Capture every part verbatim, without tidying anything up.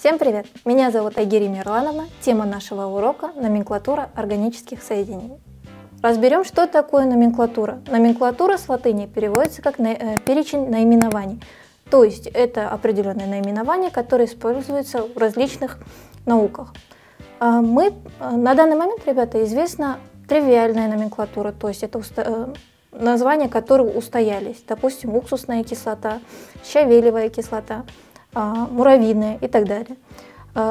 Всем привет! Меня зовут Айгерим Мирлановна. Тема нашего урока – номенклатура органических соединений. Разберем, что такое номенклатура. Номенклатура с латыни переводится как перечень наименований. То есть это определенные наименования, которые используются в различных науках. Мы, на данный момент, ребята, известна тривиальная номенклатура, то есть это уста... названия, которые устоялись. Допустим, уксусная кислота, щавелевая кислота, муравьиная и так далее.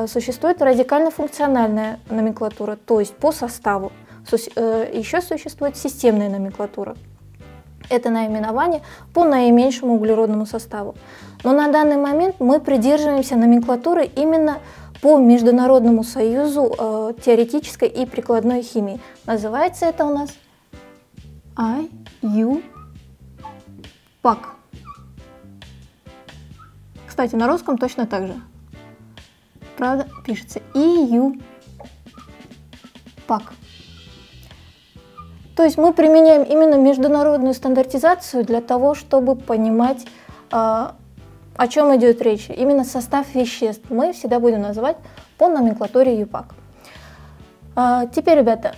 Существует радикально-функциональная номенклатура, то есть по составу. Еще существует системная номенклатура. Это наименование по наименьшему углеродному составу. Но на данный момент мы придерживаемся номенклатуры именно по Международному союзу э, теоретической и прикладной химии. Называется это у нас ай ю пак. Кстати, на русском точно так же. Правда, пишется ай ю пак. То есть мы применяем именно международную стандартизацию для того, чтобы понимать, э, о чем идет речь. Именно состав веществ мы всегда будем называть по номенклатуре ай ю пак. Э, теперь, ребята,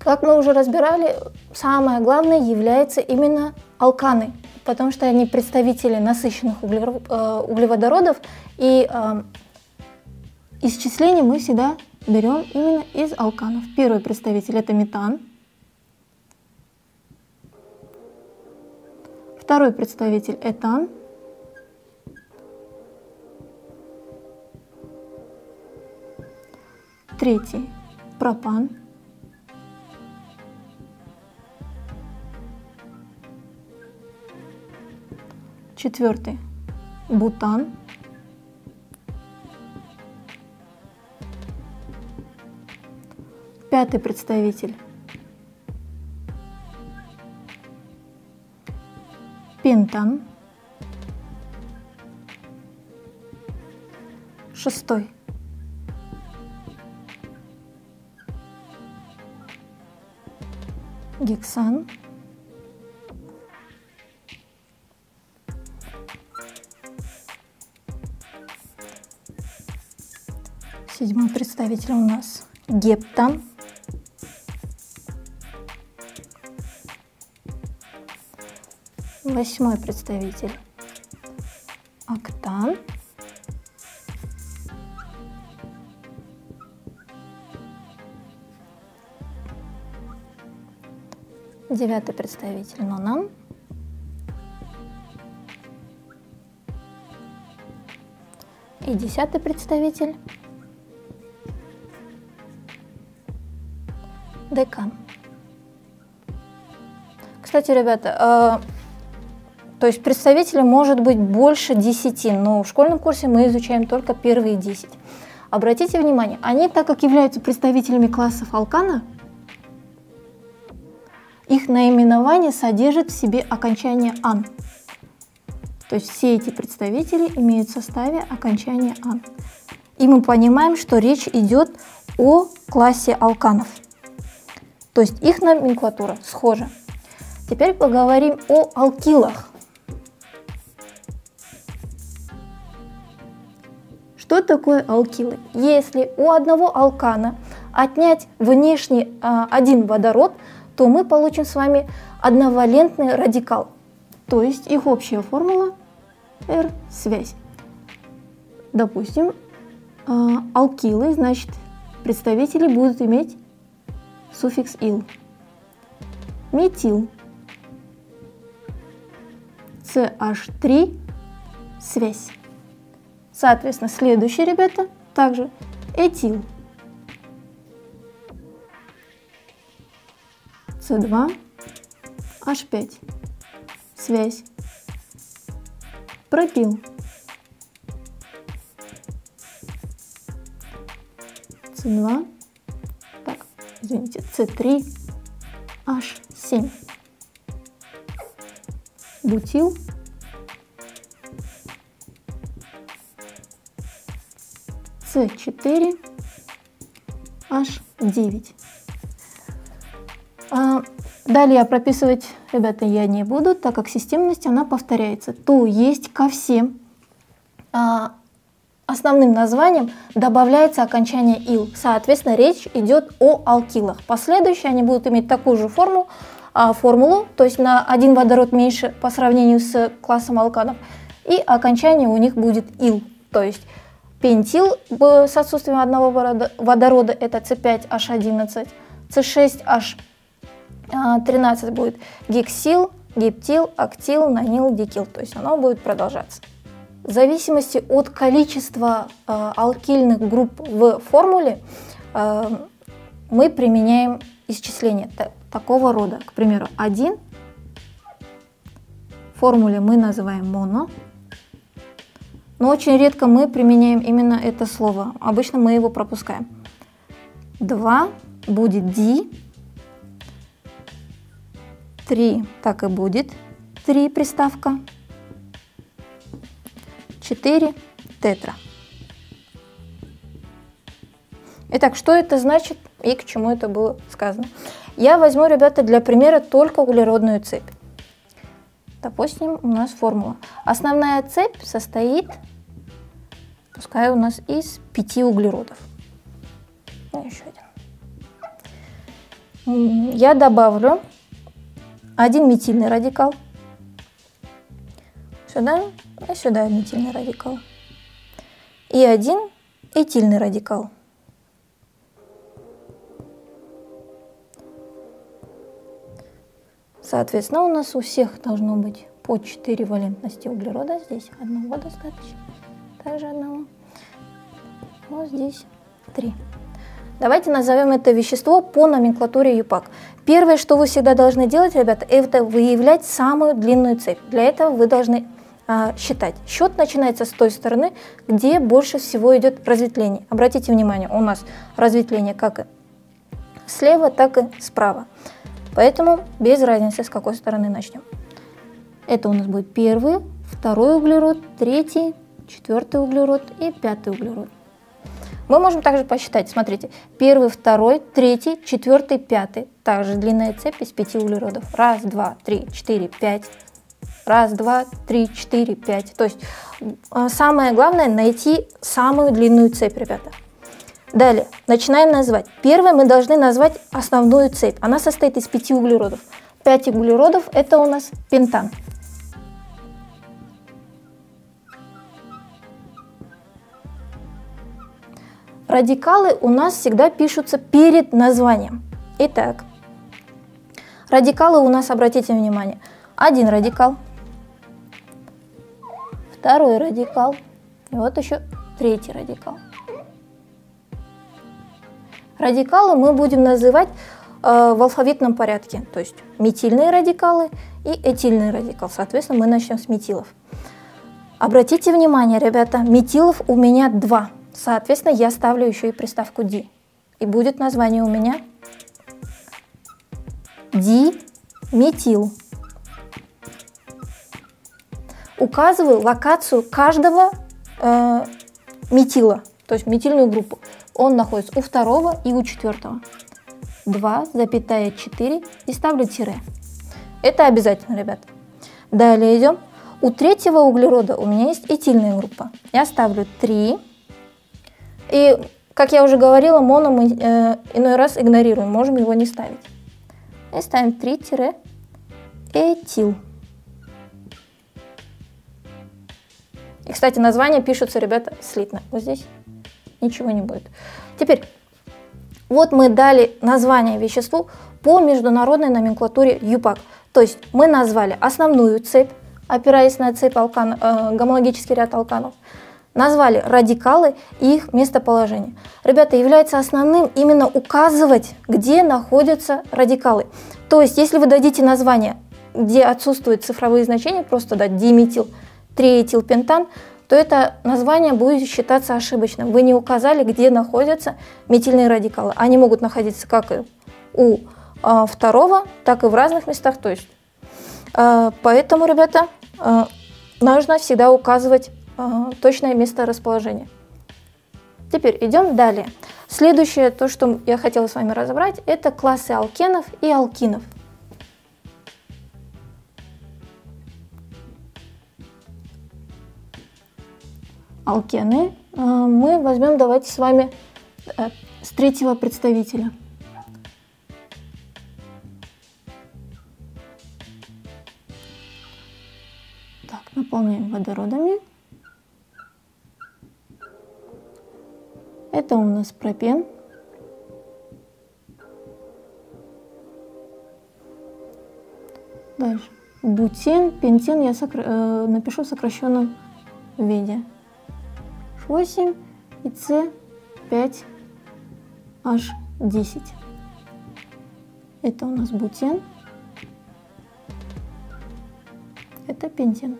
как мы уже разбирали, самое главное является именно алканы, потому что они представители насыщенных углер... э, углеводородов, и э, исчисление мы всегда берем именно из алканов. Первый представитель – это метан. Второй представитель – этан. Третий – пропан. Четвертый – бутан. Пятый представитель – пентан. Шестой – гексан. Седьмой представитель у нас гептан. Восьмой представитель – октан. Девятый представитель – нонан. И десятый представитель – декан. Кстати, ребята, э, то есть представителей может быть больше десяти, но в школьном курсе мы изучаем только первые десять. Обратите внимание, они, так как являются представителями классов алкана, их наименование содержит в себе окончание -ан. То есть все эти представители имеют в составе окончание -ан. И мы понимаем, что речь идет о классе алканов. То есть их номенклатура схожа. Теперь поговорим о алкилах. Что такое алкилы? Если у одного алкана отнять внешний а, один водород, то мы получим с вами одновалентный радикал. То есть их общая формула R связь. Допустим, а, алкилы, значит, представители будут иметь суффикс ил. Метил. си эйч три. Связь. Соответственно, следующие, ребята, также этил. си два. эйч пять. Связь. Пропил. си два. Извините, си три эйч семь. Бутил. си четыре эйч девять. А, далее прописывать, ребята, я не буду, так как системность, она повторяется. То есть ко всем а, Основным названием добавляется окончание -ил, соответственно, речь идет о алкилах. Последующие они будут иметь такую же форму, а, формулу, то есть на один водород меньше по сравнению с классом алканов, и окончание у них будет -ил, то есть пентил с отсутствием одного водорода это цэ пять аш одиннадцать, цэ шесть аш тринадцать будет гексил, гептил, актил, нонил, дикил, то есть оно будет продолжаться. В зависимости от количества э, алкильных групп в формуле э, мы применяем исчисления такого рода. К примеру, один в формуле мы называем моно, но очень редко мы применяем именно это слово, обычно мы его пропускаем. два будет ди, три так и будет, три приставка. четыре тетра. Итак, что это значит и к чему это было сказано? Я возьму, ребята, для примера только углеродную цепь. Допустим, у нас формула. Основная цепь состоит, пускай у нас из пяти углеродов. Ну, еще один. Я добавлю один метильный радикал. Сюда. А сюда метильный радикал. И один этильный радикал. Соответственно, у нас у всех должно быть по четыре валентности углерода. Здесь одного достаточно. Также одного. Вот здесь три. Давайте назовем это вещество по номенклатуре ай ю пак. Первое, что вы всегда должны делать, ребята, это выявлять самую длинную цепь. Для этого вы должны считать. Счет начинается с той стороны, где больше всего идет разветвление. Обратите внимание, у нас разветвление как слева, так и справа. Поэтому без разницы, с какой стороны начнем. Это у нас будет первый, второй углерод, третий, четвертый углерод и пятый углерод. Мы можем также посчитать. Смотрите, первый, второй, третий, четвертый, пятый. Также длинная цепь из пяти углеродов. Раз, два, три, четыре, пять. Раз, два, три, четыре, пять. То есть самое главное найти самую длинную цепь, ребята. Далее, начинаем назвать. Первое мы должны назвать основную цепь. Она состоит из пяти углеродов. пять углеродов это у нас пентан. Радикалы у нас всегда пишутся перед названием. Итак, радикалы у нас, обратите внимание, один радикал. Второй радикал, и вот еще третий радикал. Радикалы мы будем называть э, в алфавитном порядке, то есть метильные радикалы и этильный радикал. Соответственно, мы начнем с метилов. Обратите внимание, ребята, метилов у меня два. Соответственно, я ставлю еще и приставку ди. И будет название у меня диметил. Указываю локацию каждого э, метила, то есть метильную группу. Он находится у второго и у четвертого. два, четыре и ставлю тире. Это обязательно, ребят. Далее идем. У третьего углерода у меня есть этильная группа. Я ставлю три. И, как я уже говорила, моно мы э, иной раз игнорируем, можем его не ставить. И ставим три-этил. И, кстати, названия пишутся, ребята, слитно. Вот здесь ничего не будет. Теперь, вот мы дали название веществу по международной номенклатуре ай ю пак. То есть мы назвали основную цепь, опираясь на цепь алкан, э, гомологический ряд алканов. Назвали радикалы и их местоположение. Ребята, является основным именно указывать, где находятся радикалы. То есть, если вы дадите название, где отсутствуют цифровые значения, просто дать диметил, триэтилпентан, то это название будет считаться ошибочным. Вы не указали, где находятся метильные радикалы. Они могут находиться как и у э, второго, так и в разных местах. То есть, э, поэтому, ребята, э, нужно всегда указывать э, точное месторасположение. Теперь идем далее. Следующее, то, что я хотела с вами разобрать, это классы алкенов и алкинов. Алкены мы возьмем, давайте с вами, с третьего представителя. Так, наполняем водородами. Это у нас пропен. Дальше. Бутен, пентен я сокра... э, напишу в сокращенном виде. эйч восемь и цэ пять аш десять. Это у нас бутен. Это пентен.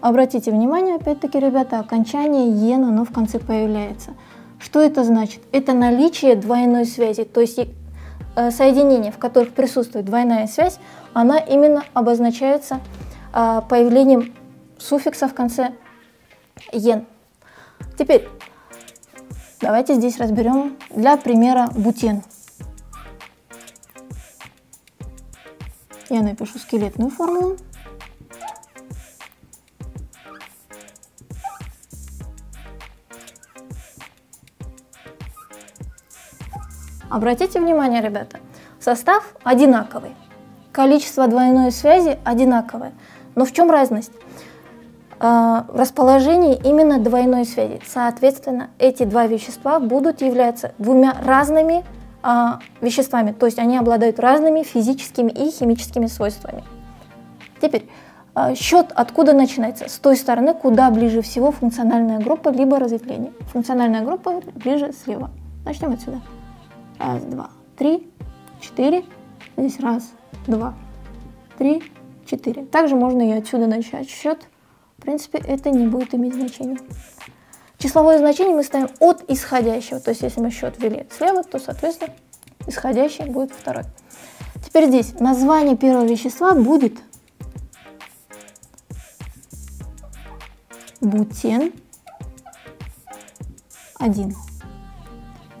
Обратите внимание, опять-таки, ребята, окончание «ен», оно в конце появляется. Что это значит? Это наличие двойной связи, то есть соединения, в которых присутствует двойная связь, она именно обозначается появлением суффикса в конце «ен». Теперь давайте здесь разберем для примера бутен. Я напишу скелетную формулу. Обратите внимание, ребята, состав одинаковый, количество двойной связи одинаковое. Но в чем разность? В расположении именно двойной связи. Соответственно, эти два вещества будут являться двумя разными веществами, то есть они обладают разными физическими и химическими свойствами. Теперь, счет откуда начинается? С той стороны, куда ближе всего функциональная группа, либо разветвление. Функциональная группа ближе слева. Начнем отсюда. Раз, два, три, четыре. Здесь раз, два, три, четыре. Также можно и отсюда начать счет. В принципе, это не будет иметь значения. Числовое значение мы ставим от исходящего. То есть, если мы счет ввели слева, то, соответственно, исходящий будет второй. Теперь здесь название первого вещества будет бутен один.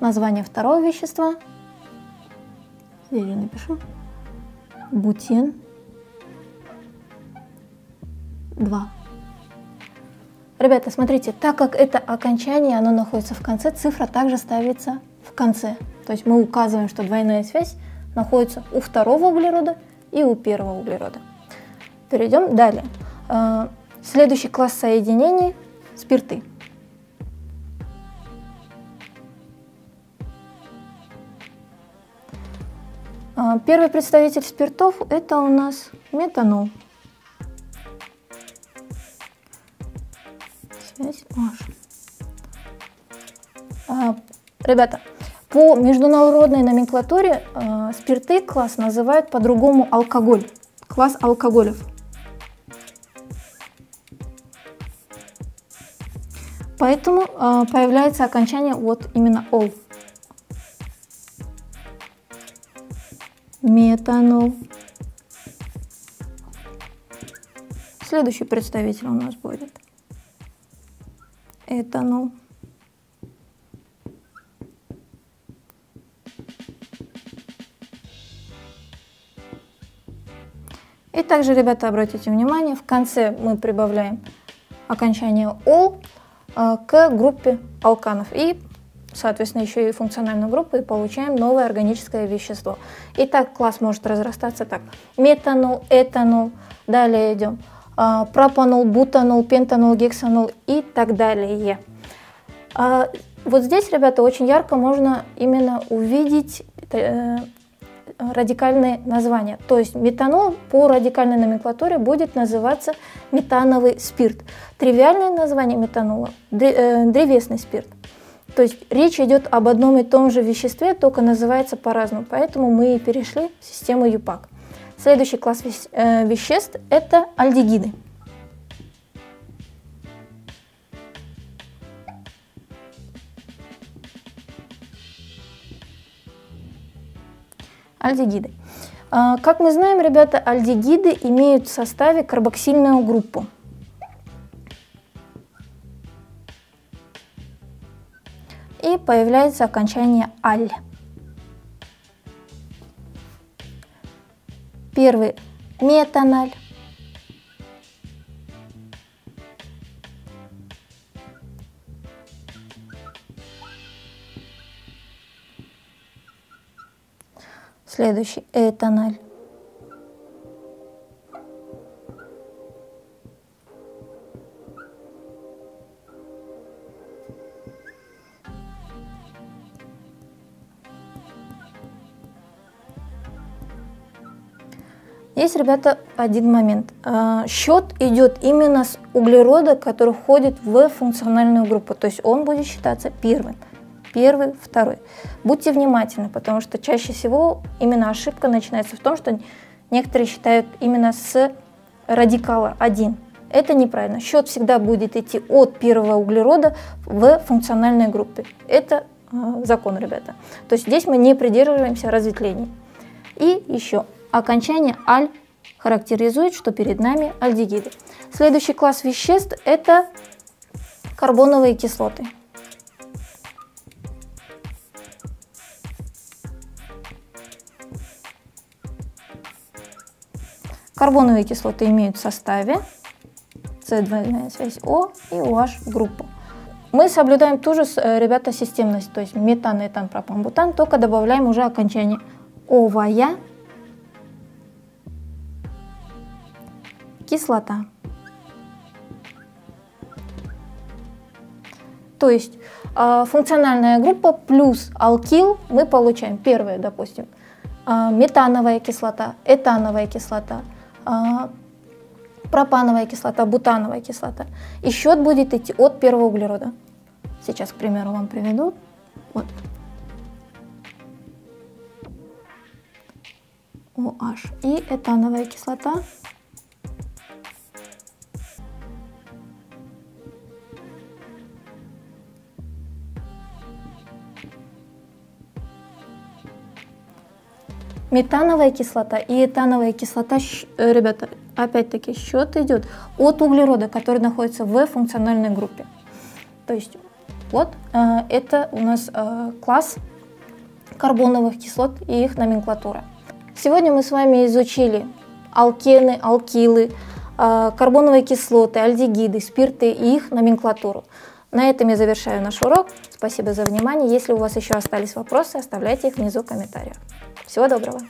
Название второго вещества, здесь я напишу, бутен два. Ребята, смотрите, так как это окончание, оно находится в конце, цифра также ставится в конце. То есть мы указываем, что двойная связь находится у второго углерода и у первого углерода. Перейдем далее. Следующий класс соединений – спирты. Первый представитель спиртов – это у нас метанол. Связь H. Ребята, по международной номенклатуре спирты класс называют по-другому алкоголь. Класс алкоголев. Поэтому появляется окончание вот именно «ол». Метанол. Следующий представитель у нас будет этанол. И также, ребята, обратите внимание, в конце мы прибавляем окончание «ол» к группе алканов и, соответственно, еще и функциональную группу, и получаем новое органическое вещество. Итак, класс может разрастаться так. Метанол, этанол, далее идем. Пропанол, бутанол, пентанол, гексанол и так далее. Вот здесь, ребята, очень ярко можно именно увидеть радикальные названия. То есть метанол по радикальной номенклатуре будет называться метановый спирт. Тривиальное название метанола – древесный спирт. То есть речь идет об одном и том же веществе, только называется по-разному. Поэтому мы и перешли в систему ай ю пи эй си. Следующий класс веще э, веществ – это альдегиды. Альдегиды. Э, как мы знаем, ребята, альдегиды имеют в составе карбоксильную группу. И появляется окончание «аль». Первый – метаналь. Следующий этональ. Здесь, ребята, один момент. Счет идет именно с углерода, который входит в функциональную группу. То есть он будет считаться первым. Первый, второй. Будьте внимательны, потому что чаще всего именно ошибка начинается в том, что некоторые считают именно с радикала один. Это неправильно. Счет всегда будет идти от первого углерода в функциональной группе. Это закон, ребята. То есть здесь мы не придерживаемся разветвлений. И еще. Окончание аль характеризует, что перед нами альдегиды. Следующий класс веществ – это карбоновые кислоты. Карбоновые кислоты имеют в составе С2O и OH группу. Мы соблюдаем ту же, ребята, системность, то есть метан, этан, пропан, бутан, только добавляем уже окончание овая кислота. То есть функциональная группа плюс алкил мы получаем. Первое, допустим, метановая кислота, этановая кислота, пропановая кислота, бутановая кислота. И счет будет идти от первого углерода. Сейчас, к примеру, вам приведу. Вот. OH и этановая кислота. Метановая кислота и этановая кислота, ребята, опять-таки счет идет от углерода, который находится в функциональной группе. То есть вот это у нас класс карбоновых кислот и их номенклатура. Сегодня мы с вами изучили алкены, алкилы, карбоновые кислоты, альдегиды, спирты и их номенклатуру. На этом я завершаю наш урок. Спасибо за внимание. Если у вас еще остались вопросы, оставляйте их внизу в комментариях. Всего доброго!